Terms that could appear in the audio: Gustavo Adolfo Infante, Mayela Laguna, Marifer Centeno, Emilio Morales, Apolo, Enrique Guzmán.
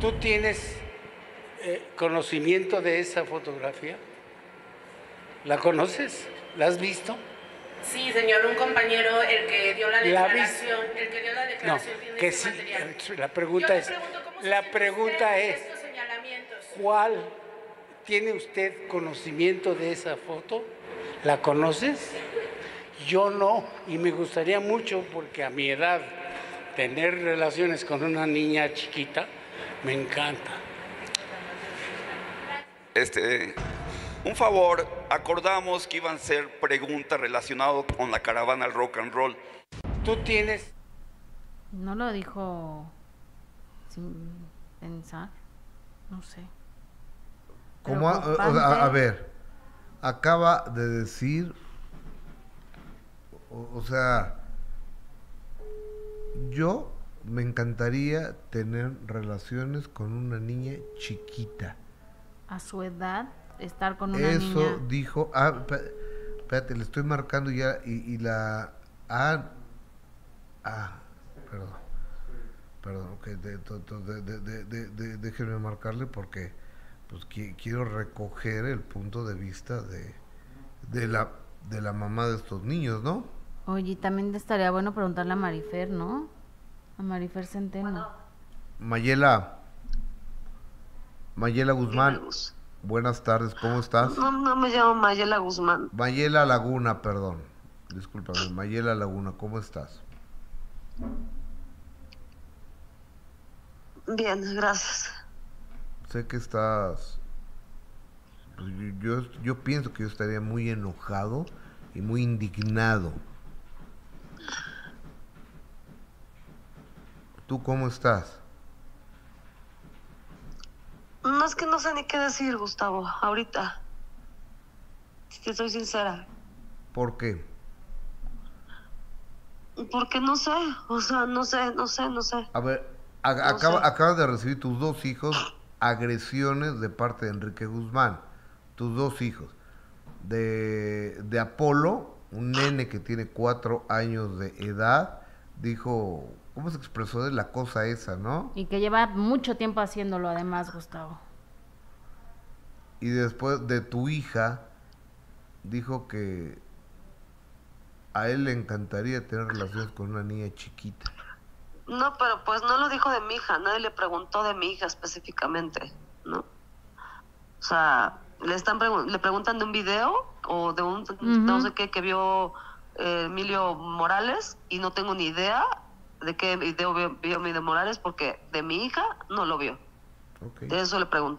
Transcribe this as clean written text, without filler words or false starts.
¿Tú tienes conocimiento de esa fotografía? ¿La conoces? ¿La has visto? Sí, señor, un compañero, el que dio la declaración, no, tiene que sí, material. La pregunta es, ¿cuál tiene usted conocimiento de esa foto? ¿La conoces? Yo no, y me gustaría mucho porque a mi edad tener relaciones con una niña chiquita me encanta. Un favor, acordamos que iban a ser preguntas relacionadas con la caravana al rock and roll. Tú tienes... No lo dijo sin pensar, no sé. ¿Cómo? A ver, acaba de decir, o sea, yo me encantaría tener relaciones con una niña chiquita. A su edad, estar con una niña. Eso dijo, espérate, le estoy marcando ya y la perdón, okay, déjenme marcarle porque pues quiero recoger el punto de vista de la mamá de estos niños, ¿no? Oye, también estaría bueno preguntarle a Marifer, ¿no? A Marifer Centeno. Mayela Guzmán, buenas tardes, ¿cómo estás? No me llamo Mayela Guzmán. Mayela Laguna, perdón, discúlpame, Mayela Laguna, ¿cómo estás? Bien, gracias. Sé que estás, yo pienso que yo estaría muy enojado y muy indignado. ¿Tú cómo estás? No, es que no sé ni qué decir, Gustavo, ahorita. Si te soy sincera. ¿Por qué? Porque no sé, o sea, no sé. A ver, acabas de recibir tus dos hijos agresiones de parte de Enrique Guzmán. Tus dos hijos. De Apolo, un nene que tiene 4 años de edad, dijo... ¿Cómo se expresó de la cosa esa, no? Y que lleva mucho tiempo haciéndolo, además, Gustavo. Y después de tu hija, dijo que a él le encantaría tener relaciones con una niña chiquita. No, pero pues no lo dijo de mi hija, nadie le preguntó de mi hija específicamente, ¿no? O sea, le preguntan de un video o de un no sé qué que vio Emilio Morales y no tengo ni idea de qué video vio Emilio Morales porque de mi hija no lo vio. Okay. De eso le pregunté.